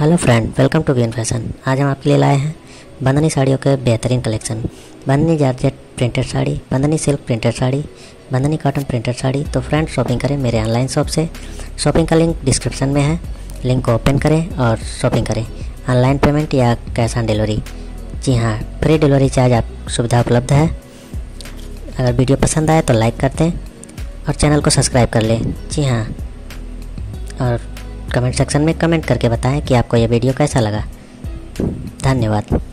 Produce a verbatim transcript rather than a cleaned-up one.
Hello friend, welcome to B N fashion. आज हम आपके लिए लाए हैं बंधनी साड़ियों के बेहतरीन collection. Bandhani georgette printed sari, bandhani silk printed sari, bandhani cotton printed sari. तो फ्रेंड, शॉपिंग करें मेरे ऑनलाइन शॉप से। शॉपिंग का लिंक डिस्क्रिप्शन में है, लिंक को ओपन करें और शॉपिंग करें। ऑनलाइन पेमेंट या कैश ऑन डिलीवरी, जी हाँ, फ्री डिलीवरी चार्ज आप सुविधा उपलब्ध है। अगर वीडियो पसंद आए तो लाइक कर दें और चैनल को सब्सक्राइब कर लें, जी हाँ। और कमेंट सेक्शन में कमेंट करके बताएं कि आपको यह वीडियो कैसा लगा। धन्यवाद।